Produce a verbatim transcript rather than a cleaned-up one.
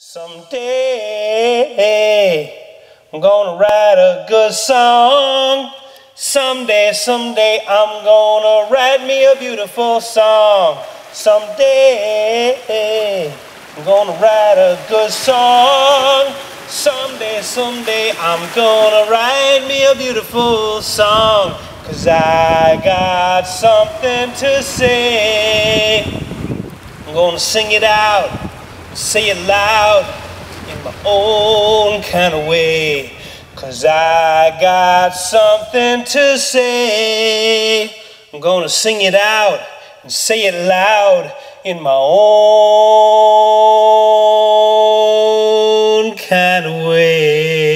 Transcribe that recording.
Someday I'm gonna write a good song. Someday, someday I'm gonna write me a beautiful song. Someday I'm gonna write a good song. Someday, someday I'm gonna write me a beautiful song. 'Cause I got something to say. I'm gonna sing it out, say it loud in my own kind of way. 'Cause I got something to say. I'm gonna sing it out and say it loud in my own kind of way.